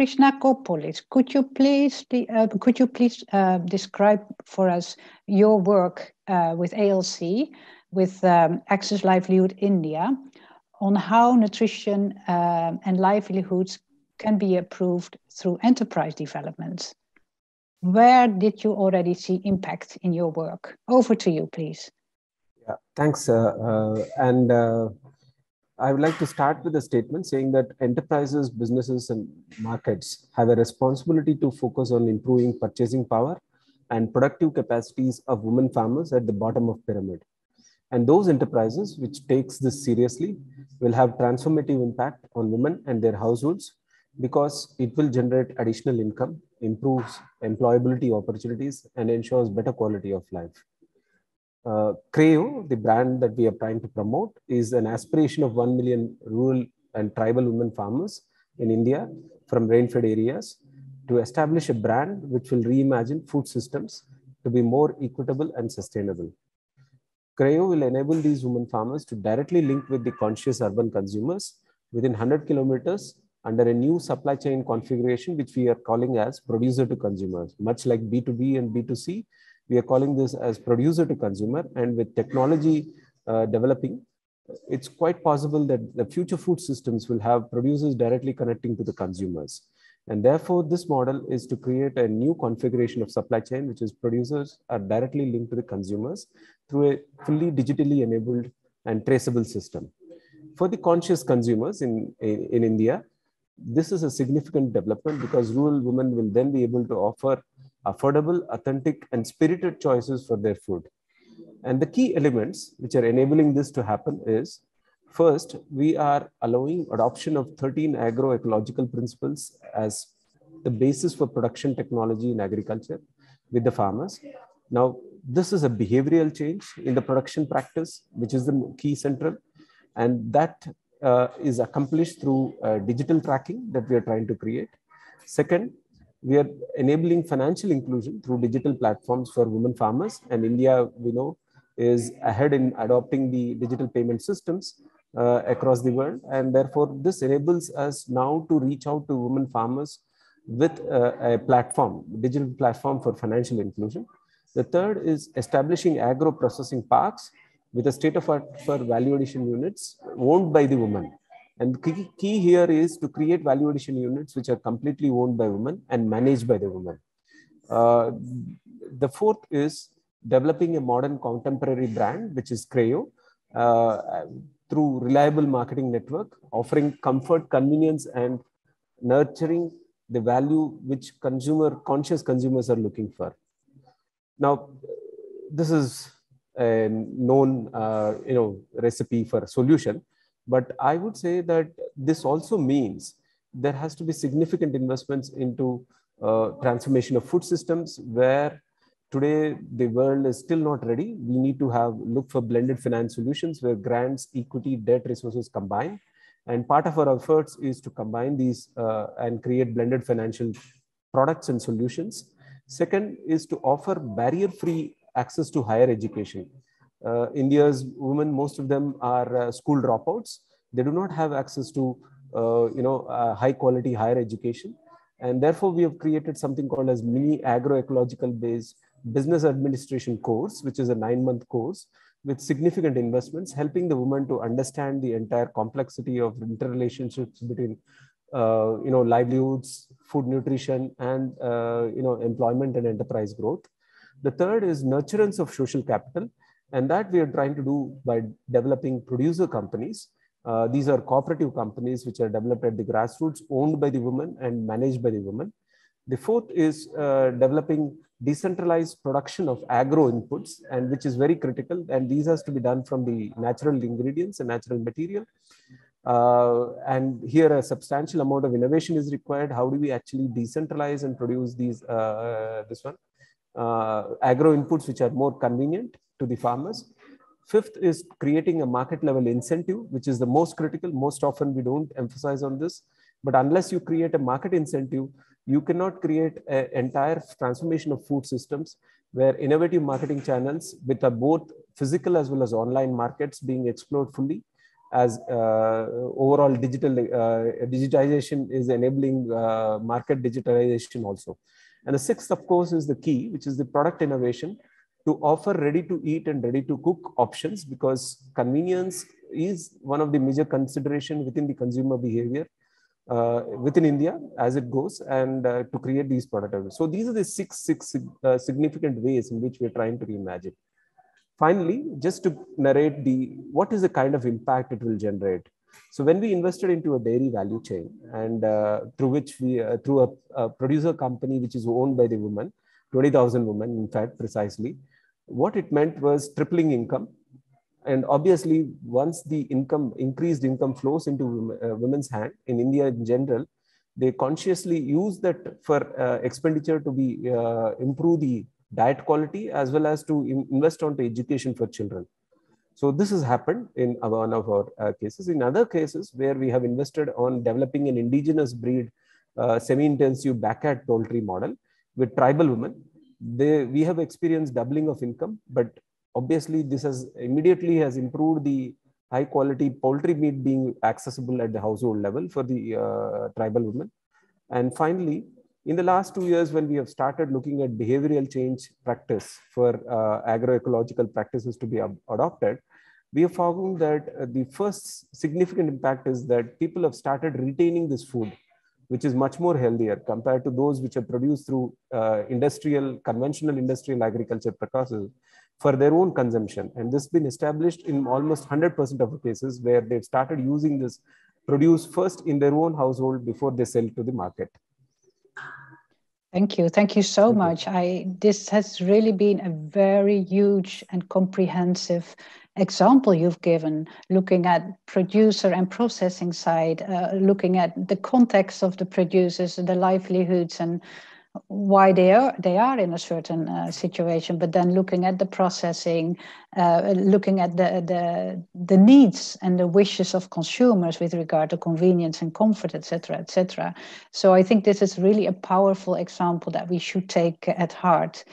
Krishnakopolis, could you please describe for us your work with ALC, with Access Livelihood India, on how nutrition and livelihoods can be approved through enterprise development. Where did you already see impact in your work? Over to you, please. Yeah, thanks. I would like to start with a statement saying that enterprises, businesses, and markets have a responsibility to focus on improving purchasing power and productive capacities of women farmers at the bottom of the pyramid. And those enterprises which takes this seriously will have transformative impact on women and their households, because it will generate additional income, improves employability opportunities, and ensures better quality of life. Creyo, the brand that we are trying to promote, is an aspiration of 1 million rural and tribal women farmers in India from rain-fed areas to establish a brand which will reimagine food systems to be more equitable and sustainable. Creyo will enable these women farmers to directly link with the conscious urban consumers within 100 kilometers under a new supply chain configuration, which we are calling as producer to consumers. Much like B2B and B2C, we are calling this as producer to consumer, and with technology developing, it's quite possible that the future food systems will have producers directly connecting to the consumers. And therefore, this model is to create a new configuration of supply chain, which is producers are directly linked to the consumers through a fully digitally enabled and traceable system. For the conscious consumers in India, this is a significant development, because rural women will then be able to offer affordable, authentic, and spirited choices for their food. And the key elements which are enabling this to happen is, first, we are allowing adoption of 13 agroecological principles as the basis for production technology in agriculture with the farmers. Now, this is a behavioral change in the production practice, which is the key central, and that is accomplished through digital tracking that we are trying to create. Second, we are enabling financial inclusion through digital platforms for women farmers, and India, we know, is ahead in adopting the digital payment systems across the world, and therefore this enables us now to reach out to women farmers with a platform, digital platform for financial inclusion. The third is establishing agro processing parks with a state-of-art for value addition units owned by the woman. And key here is to create value addition units which are completely owned by women and managed by the women. The fourth is developing a modern contemporary brand, which is Creyo, through reliable marketing network, offering comfort, convenience, and nurturing the value which conscious consumers are looking for. Now, this is a known recipe for a solution, but I would say that this also means there has to be significant investments into transformation of food systems, where today the world is still not ready. We need to look for blended finance solutions where grants, equity, debt, resources combine, and part of our efforts is to combine these and create blended financial products and solutions. Second is to offer barrier-free access to higher education. India's women, most of them are school dropouts. They do not have access to high quality higher education, and therefore we have created something called as mini agroecological based business administration course, which is a 9-month course with significant investments, helping the woman to understand the entire complexity of interrelationships between livelihoods, food nutrition, and employment and enterprise growth. The third is nurturance of social capital, and that we are trying to do by developing producer companies. These are cooperative companies which are developed at the grassroots, owned by the women and managed by the women. The fourth is developing decentralized production of agro inputs, and which is very critical, and these has to be done from the natural ingredients and natural material. And here a substantial amount of innovation is required. How do we actually decentralize and produce these agro inputs which are more convenient to the farmers? Fifth is creating a market level incentive, which is the most critical. Most often we don't emphasize on this, but unless you create a market incentive, you cannot create an entire transformation of food systems, where innovative marketing channels with both physical as well as online markets being explored fully as overall digital digitization is enabling market digitalization also. And the sixth, of course, is the key, which is the product innovation to offer ready to eat and ready to cook options, because convenience is one of the major consideration within the consumer behavior within India as it goes, and to create these products. So these are the six significant ways in which we're trying to reimagine. Finally, just to narrate what is the kind of impact it will generate. So when we invested into a dairy value chain, and through which we, through a producer company which is owned by the women, 20,000 women, in fact, precisely, what it meant was tripling income. And obviously, once the increased income flows into women's hand, in India in general, they consciously use that for expenditure to be improve the diet quality, as well as to invest onto education for children. So this has happened in one of our cases. In other cases where we have invested on developing an indigenous breed, semi-intensive backyard poultry model with tribal women, we have experienced doubling of income. But obviously, this has immediately improved the high quality poultry meat being accessible at the household level for the tribal women. And finally, in the last 2 years, when we have started looking at behavioral change practice for agroecological practices to be adopted, we have found that the first significant impact is that people have started retaining this food, which is much more healthier compared to those which are produced through conventional industrial agriculture practices for their own consumption. And this has been established in almost 100% of the cases where they've started using this produce first in their own household before they sell to the market. Thank you. Thank you so much. This has really been a very huge and comprehensive example you've given, looking at producer and processing side, looking at the context of the producers and the livelihoods and why they are in a certain situation, but then looking at the processing, looking at the needs and the wishes of consumers with regard to convenience and comfort, etc., etc. So I think this is really a powerful example that we should take at heart.